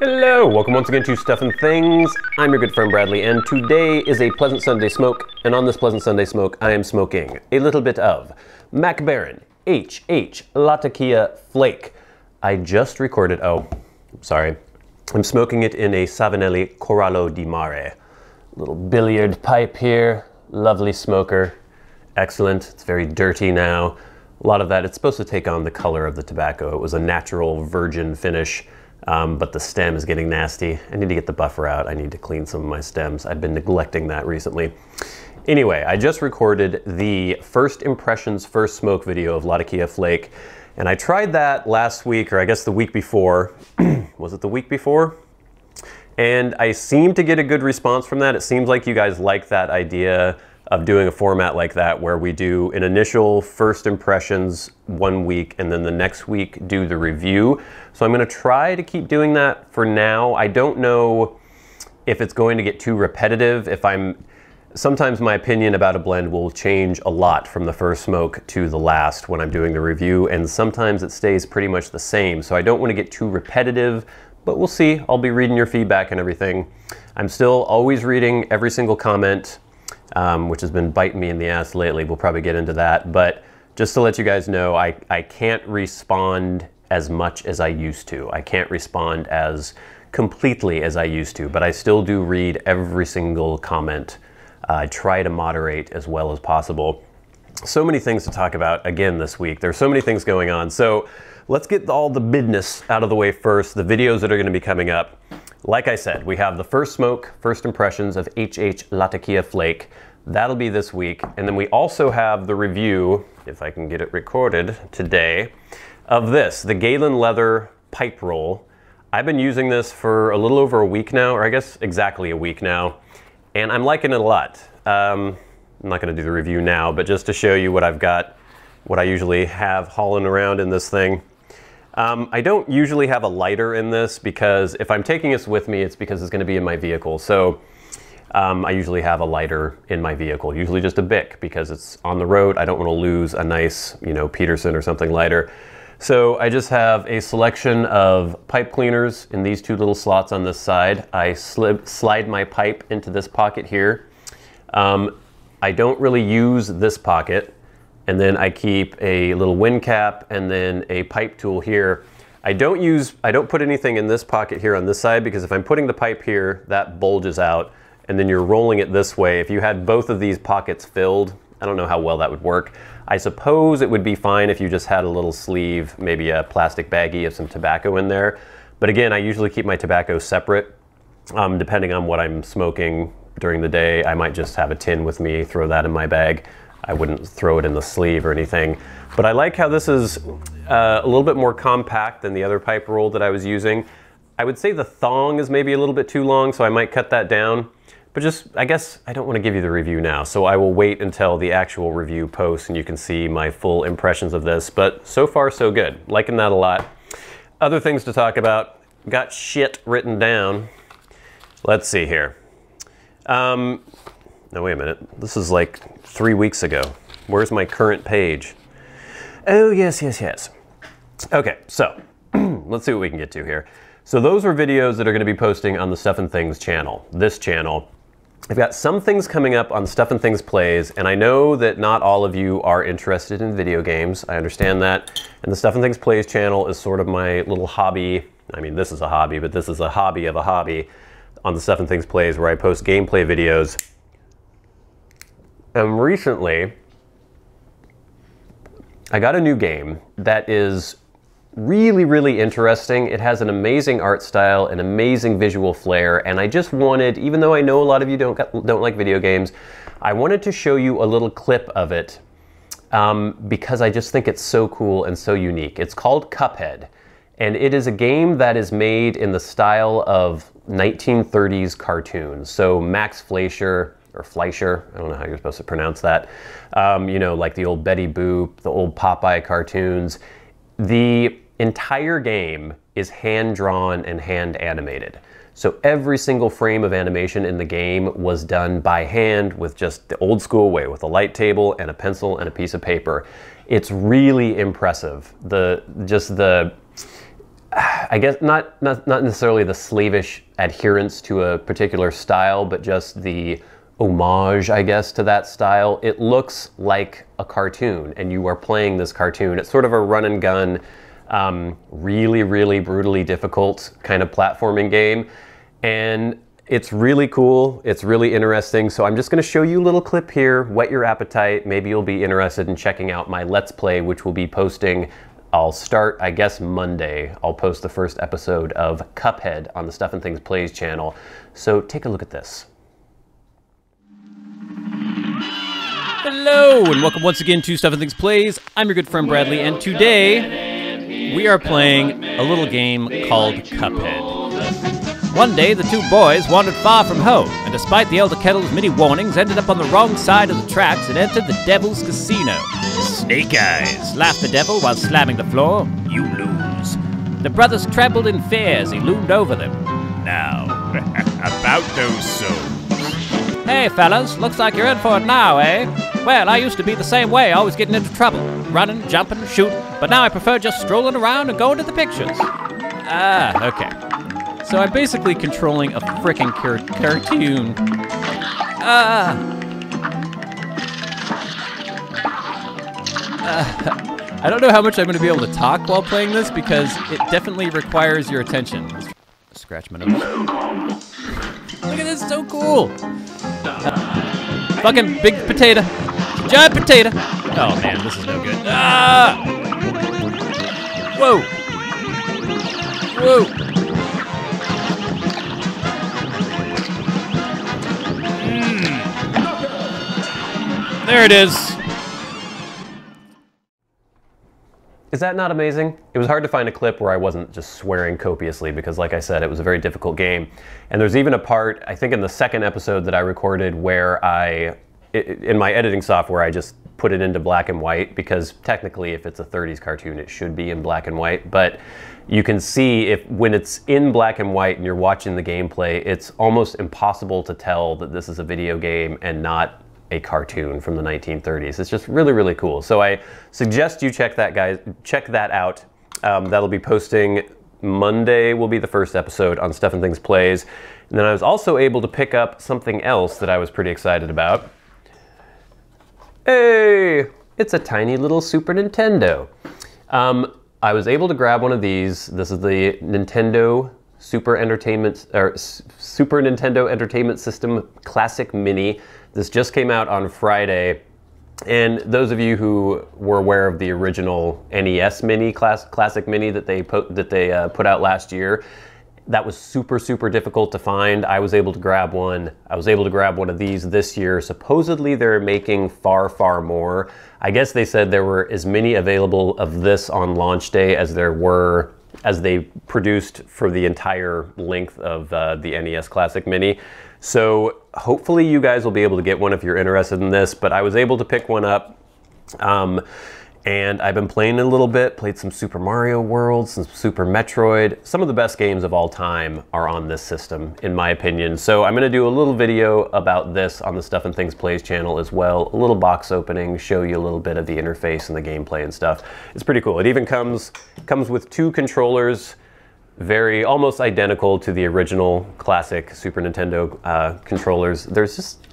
Hello, welcome once again to Stuff and Things. I'm your good friend Bradley, and today is a Pleasant Sunday Smoke, and on this Pleasant Sunday Smoke, I am smoking a little bit of Mac Baren HH Latakia Flake. I just recorded, oh, sorry. I'm smoking it in a Savinelli Corallo di Mare. Little billiard pipe here, lovely smoker, excellent. It's very dirty now. A lot of that, it's supposed to take on the color of the tobacco. It was a natural virgin finish, but the stem is getting nasty. I need to get the buffer out. I need to clean some of my stems. I've been neglecting that recently. Anyway, I just recorded the first impressions, first smoke video of Latakia Flake, and I tried that last week, or I guess the week before. Was it the week before? And I seem to get a good response from that. It seems like you guys like that idea of doing a format like that where we do an initial first impressions one week and then the next week do the review. So I'm gonna try to keep doing that for now. I don't know if it's going to get too repetitive. Sometimes my opinion about a blend will change a lot from the first smoke to the last when I'm doing the review, and sometimes it stays pretty much the same. So I don't wanna get too repetitive, but we'll see. I'll be reading your feedback and everything. I'm still always reading every single comment, which has been biting me in the ass lately. We'll probably get into that, but just to let you guys know, I can't respond as much as I used to. I can't respond as completely as I used to, but I still do read every single comment. I try to moderate as well as possible. So many things to talk about again this week. There's so many things going on. So let's get all the business out of the way first, the videos that are gonna be coming up. Like I said, we have the first smoke, first impressions of HH Latakia Flake. That'll be this week. And then we also have the review, if I can get it recorded today, of this, the Galen Leather Pipe Roll. I've been using this for a little over a week now, or I guess exactly a week now, and I'm liking it a lot. I'm not gonna do the review now, but just to show you what I've got, what I usually have hauling around in this thing. I don't usually have a lighter in this because if I'm taking this with me, it's because it's going to be in my vehicle. So I usually have a lighter in my vehicle, usually just a Bic because it's on the road. I don't want to lose a nice, you know, Peterson or something lighter. So I just have a selection of pipe cleaners in these two little slots on this side. I slide my pipe into this pocket here. I don't really use this pocket. And then I keep a little wind cap and then a pipe tool here. I don't put anything in this pocket here on this side because if I'm putting the pipe here, that bulges out and then you're rolling it this way. If you had both of these pockets filled, I don't know how well that would work. I suppose it would be fine if you just had a little sleeve, maybe a plastic baggie of some tobacco in there. But again, I usually keep my tobacco separate. Depending on what I'm smoking during the day, I might just have a tin with me, throw that in my bag. I wouldn't throw it in the sleeve or anything. But I like how this is a little bit more compact than the other pipe roll that I was using. I would say the thong is maybe a little bit too long, so I might cut that down. But just, I guess, I don't want to give you the review now, so I will wait until the actual review post and you can see my full impressions of this. But so far, so good. Liking that a lot. Other things to talk about. Got shit written down. Let's see here. No, wait a minute. This is like 3 weeks ago. Where's my current page? Oh, yes, yes, yes. Okay, so let's see what we can get to here. So those are videos that are going to be posting on the Stuff and Things channel, this channel. I've got some things coming up on Stuff and Things Plays, and I know that not all of you are interested in video games. I understand that. And the Stuff and Things Plays channel is sort of my little hobby. I mean, this is a hobby, but this is a hobby of a hobby on the Stuff and Things Plays where I post gameplay videos. Recently, I got a new game that is really, really interesting. It has an amazing art style, an amazing visual flair, and I just wanted, even though I know a lot of you don't like video games, I wanted to show you a little clip of it because I just think it's so cool and so unique. It's called Cuphead, and it is a game that is made in the style of 1930s cartoons. So Max Fleischer, or Fleischer, I don't know how you're supposed to pronounce that. You know, like the old Betty Boop, the old Popeye cartoons. The entire game is hand-drawn and hand-animated. So every single frame of animation in the game was done by hand with just the old school way, with a light table and a pencil and a piece of paper. It's really impressive. I guess not necessarily the slavish adherence to a particular style, but just the homage, I guess, to that style. It looks like a cartoon, and you are playing this cartoon. It's sort of a run and gun, really, really brutally difficult kind of platforming game. And it's really cool, it's really interesting. So I'm just gonna show you a little clip here, whet your appetite. Maybe you'll be interested in checking out my Let's Play, which will be posting, I'll start, I guess, Monday. I'll post the first episode of Cuphead on the Stuff and Things Plays channel. So take a look at this. Hello, and welcome once again to Stuff and Things Plays. I'm your good friend Bradley, and today we are playing a little game called Cuphead. One day, the two boys wandered far from home, and despite the Elder Kettle's many warnings, ended up on the wrong side of the tracks and entered the Devil's Casino. Snake Eyes, laughed the devil while slamming the floor. You lose. The brothers trembled in fear as he loomed over them. Now, about those souls. Hey fellas, looks like you're in for it now, eh? Well, I used to be the same way, always getting into trouble. Running, jumping, shooting, but now I prefer just strolling around and going to the pictures. Ah, okay. So I'm basically controlling a frickin' cartoon. I don't know how much I'm gonna be able to talk while playing this because it definitely requires your attention. Scratch my nose. Look at this, so cool! Fucking big potato. Giant potato. Oh man, this is no good. Ah! Whoa. Whoa. Mm. There it is. Is that not amazing? It was hard to find a clip where I wasn't just swearing copiously because, like I said, it was a very difficult game. And there's even a part, I think in the second episode that I recorded, where in my editing software, I just put it into black and white because technically if it's a 30s cartoon, it should be in black and white. But you can see when it's in black and white and you're watching the gameplay, it's almost impossible to tell that this is a video game and not a cartoon from the 1930s. It's just really, really cool. So I suggest you check that, guys. Check that out. That'll be posting Monday, will be the first episode on Stuff and Things Plays. And then I was also able to pick up something else that I was pretty excited about. Hey, it's a tiny little Super Nintendo. I was able to grab one of these. This is the Nintendo Super Nintendo Entertainment System Classic Mini. This just came out on Friday, and those of you who were aware of the original NES Mini, Classic Mini that they put out last year, that was super, super difficult to find. I was able to grab one. I was able to grab one of these this year. Supposedly they're making far, far more. I guess they said there were as many available of this on launch day as there were, as they produced for the entire length of the NES Classic Mini. So hopefully you guys will be able to get one if you're interested in this, but I was able to pick one up and I've been playing a little bit, played some Super Mario World, some Super Metroid. Some of the best games of all time are on this system, in my opinion. So I'm gonna do a little video about this on the Stuff and Things Plays channel as well. A little box opening, show you a little bit of the interface and the gameplay and stuff. It's pretty cool. It even comes with two controllers, very almost identical to the original classic Super Nintendo controllers. There's just,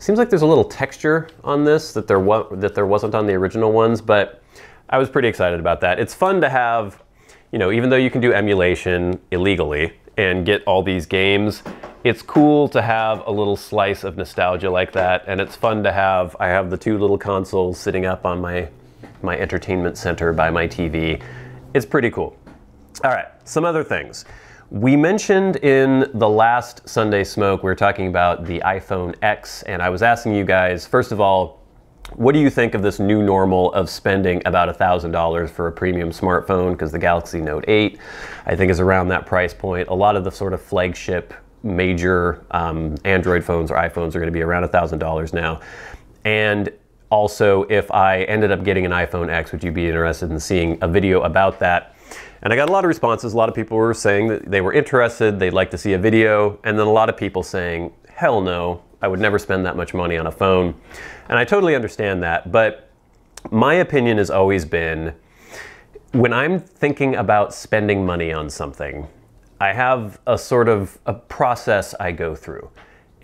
seems like there's a little texture on this that there wasn't on the original ones, but I was pretty excited about that. It's fun to have, you know, even though you can do emulation illegally and get all these games, it's cool to have a little slice of nostalgia like that, and it's fun to have, I have the two little consoles sitting up on my entertainment center by my TV. It's pretty cool. All right, some other things. We mentioned in the last Sunday Smoke, we were talking about the iPhone X, and I was asking you guys, first of all, what do you think of this new normal of spending about $1,000 for a premium smartphone? Because the Galaxy Note 8, I think, is around that price point. A lot of the sort of flagship major Android phones or iPhones are gonna be around $1,000 now. And also, if I ended up getting an iPhone X, would you be interested in seeing a video about that? And I got a lot of responses. A lot of people were saying that they were interested, they'd like to see a video, and then a lot of people saying, hell no, I would never spend that much money on a phone. And I totally understand that, but my opinion has always been, When I'm thinking about spending money on something, I have a sort of a process I go through.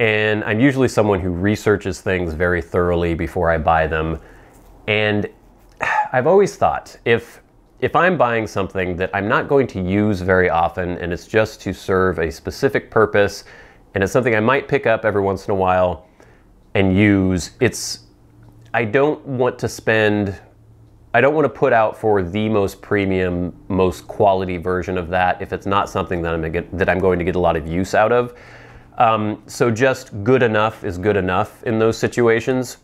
And I'm usually someone who researches things very thoroughly before I buy them. And I've always thought, if I'm buying something that I'm not going to use very often and it's just to serve a specific purpose, and it's something I might pick up every once in a while and use, I don't want to spend, I don't want to put out for the most premium, most quality version of that if it's not something that I'm going to get a lot of use out of. So just good enough is good enough in those situations.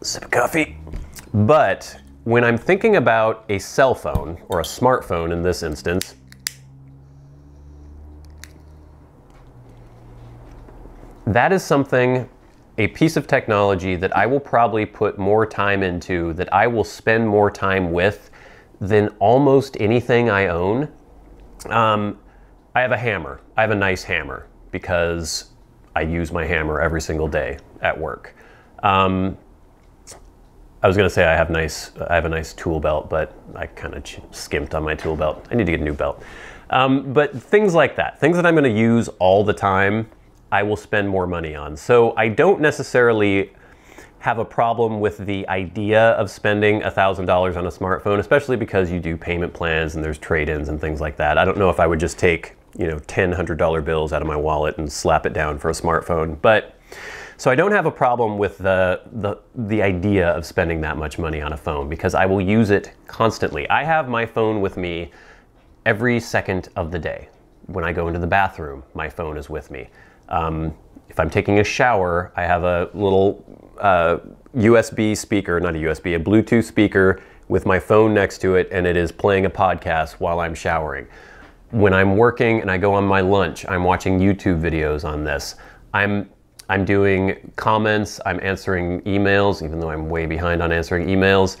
Sip of coffee. But when I'm thinking about a cell phone, or a smartphone in this instance, that is something, a piece of technology that I will probably put more time into, that I will spend more time with than almost anything I own. I have a hammer. I have a nice hammer because I use my hammer every single day at work. I was gonna say I have a nice tool belt, but I kind of skimped on my tool belt. I need to get a new belt. But things like that, things that I'm gonna use all the time, I will spend more money on. So I don't necessarily have a problem with the idea of spending $1,000 on a smartphone, especially because you do payment plans and there's trade-ins and things like that. I don't know if I would just take, you know, 10 $100 bills out of my wallet and slap it down for a smartphone. But so I don't have a problem with the idea of spending that much money on a phone because I will use it constantly. I have my phone with me every second of the day. When I go into the bathroom, my phone is with me. If I'm taking a shower, I have a little a Bluetooth speaker with my phone next to it, and it is playing a podcast while I'm showering. When I'm working and I go on my lunch, I'm watching YouTube videos on this. I'm doing comments, I'm answering emails, even though I'm way behind on answering emails.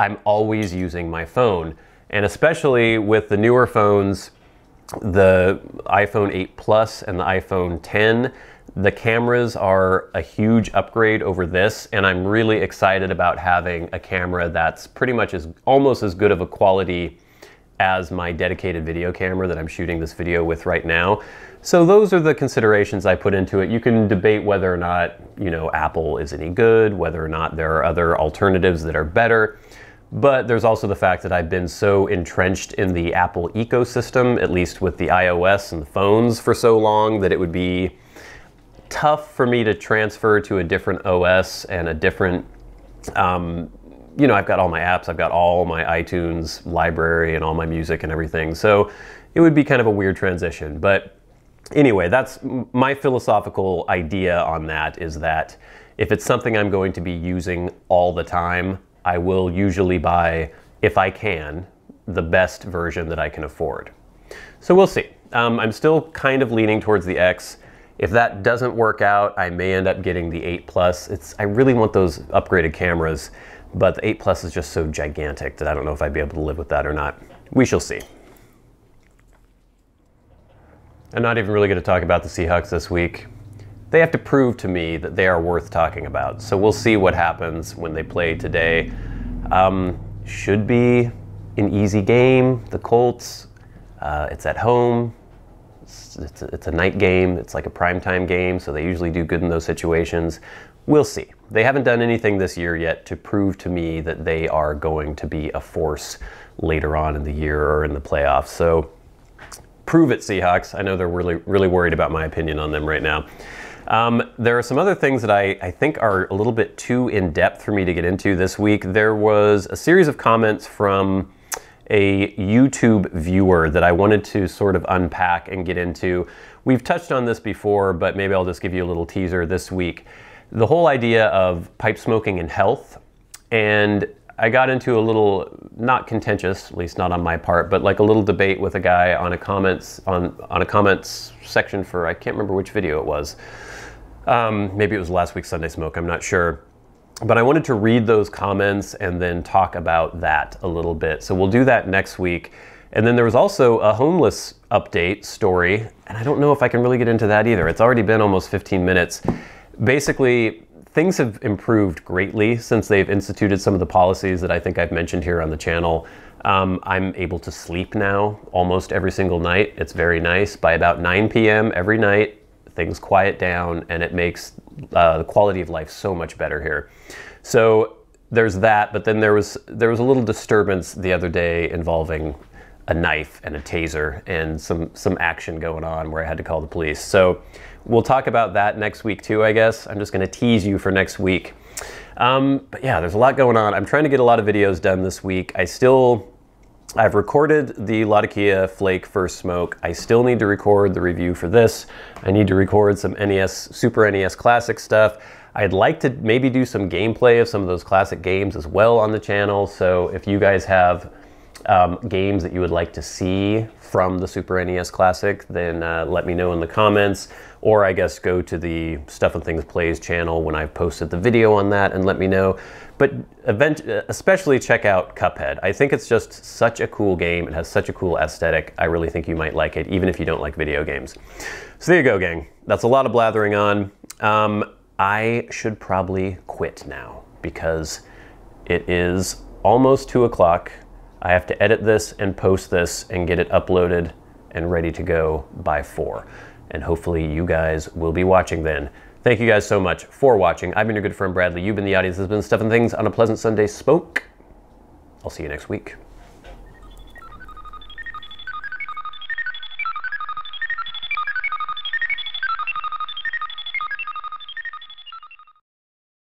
I'm always using my phone, and especially with the newer phones, the iPhone 8 Plus and the iPhone 10, the cameras are a huge upgrade over this, and I'm really excited about having a camera that's pretty much almost as good of a quality as my dedicated video camera that I'm shooting this video with right now. So those are the considerations I put into it. You can debate whether or not, you know, Apple is any good, whether or not there are other alternatives that are better. But there's also the fact that I've been so entrenched in the Apple ecosystem, at least with the iOS and the phones for so long, that it would be tough for me to transfer to a different OS and a different, you know, I've got all my apps, I've got all my iTunes library and all my music and everything. So it would be kind of a weird transition. But anyway, that's my philosophical idea on that, is that if it's something I'm going to be using all the time, I will usually buy, if I can, the best version that I can afford. So we'll see. I'm still kind of leaning towards the X. If that doesn't work out, I may end up getting the 8 Plus. I really want those upgraded cameras, but the 8 Plus is just so gigantic that I don't know if I'd be able to live with that or not. We shall see. I'm not even really going to talk about the Seahawks this week. They have to prove to me that they are worth talking about. So we'll see what happens when they play today. Should be an easy game. The Colts, it's at home. It's a night game. It's like a primetime game, so they usually do good in those situations. We'll see. They haven't done anything this year yet to prove to me that they are going to be a force later on in the year or in the playoffs. So prove it, Seahawks. I know they're really worried about my opinion on them right now. There are some other things that I think are a little bit too in-depth for me to get into this week. There was a series of comments from a YouTube viewer that I wanted to sort of unpack and get into. We've touched on this before, but maybe I'll just give you a little teaser this week. The whole idea of pipe smoking and health, and I got into a little, not contentious, at least not on my part, but like a little debate with a guy on a comments section for, I can't remember which video it was. Maybe it was last week's Sunday Smoke, I'm not sure. But I wanted to read those comments and then talk about that a little bit. So we'll do that next week. And then there was also a homeless update story, and I don't know if I can really get into that either. It's already been almost 15 minutes. Basically, things have improved greatly since they've instituted some of the policies that I think I've mentioned here on the channel. I'm able to sleep now almost every single night. It's very nice. By about 9 p.m. every night, things quiet down, and it makes the quality of life so much better here. So there's that, but then there was a little disturbance the other day involving a knife and a taser and some action going on where I had to call the police. So we'll talk about that next week too, I guess. I'm just gonna tease you for next week. But yeah, there's a lot going on. I'm trying to get a lot of videos done this week. I've recorded the Latakia Flake first smoke. I still need to record the review for this. I need to record some NES, Super NES Classic stuff. I'd like to maybe do some gameplay of some of those classic games as well on the channel. So if you guys have games that you would like to see from the Super NES Classic, then let me know in the comments, or I guess go to the Stuff and Things Plays channel when I've posted the video on that and let me know. But especially check out Cuphead. I think it's just such a cool game. It has such a cool aesthetic. I really think you might like it, even if you don't like video games. So there you go, gang. That's a lot of blathering on. I should probably quit now because it is almost 2 o'clock. I have to edit this and post this and get it uploaded and ready to go by 4. And hopefully you guys will be watching then. Thank you guys so much for watching. I've been your good friend Bradley. You've been the audience. This has been Stuff and Things on a pleasant Sunday Smoke. I'll see you next week.